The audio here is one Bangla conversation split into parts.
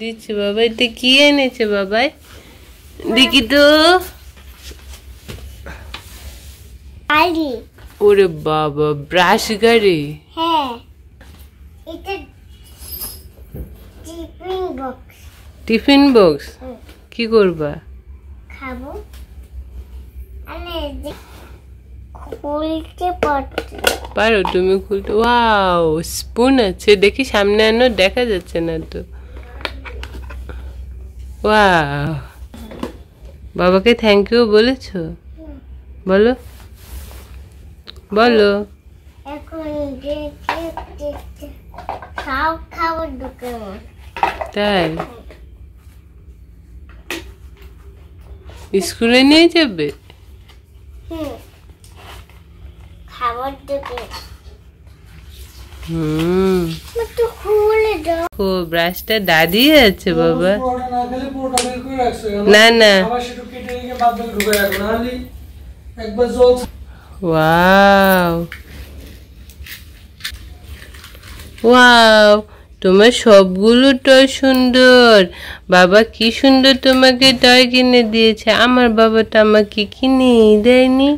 দিচ্ছি বাবা। এটা কি এনেছে বাবাই? দেখি তো। আরে ওরে বাবা, ব্রাশ গাড়ি। হ্যাঁ, এটা টিফিন বক্স। টিফিন বক্স কি করবা? খাবো। আরে খুলতে পারো তুমি? খুলতে। ওয়াও, স্পুন আছে। দেখি সামনে আনো, দেখা যাচ্ছে না তো। ওয়াও, বাবাকে থ্যাংক ইউ বলেছো? বলো বলো। এখন খাও, খাবার দোকান। তাই স্কুলে নিয়ে যাবে? খাবার দোকান। তো খুলে দাও। ও ব্রাশটা দাদি আছে বাবা। না না, আবার সেটা কেটে নিয়ে বাদল ঢুকায় রাখো, নাহলে একবার জল। ওয়াও ওয়াও, তোমার সবগুলো টয় সুন্দর। বাবা কি সুন্দর তোমাকে টয় কিনে দিয়েছে। আমার বাবা তো আমাকে কিনে দেয়নি।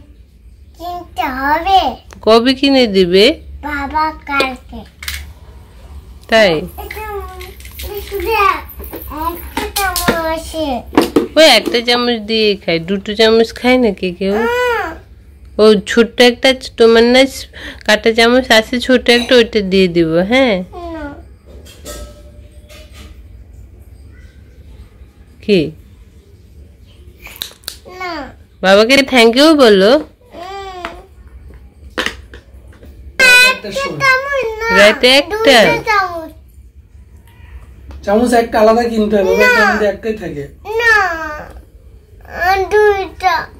কিনতে হবে। কবে কিনে দিবে বাবা? কালকে। তাই? ওই একটা চামচ দিয়ে খায়, দুটো চামচ খায় নাকি কেউ? ও ছোট্ট একটা তোমার না কাঁটা চামচ আছে ছোট একটা, ওইটা দিয়ে দিব। হ্যাঁ কি না, বাবাকে থ্যাংক ইউ বলো। রাতে একটা চামচ একটা আলাদা কিনতে হবে, একটাই থাকে না দুইটা।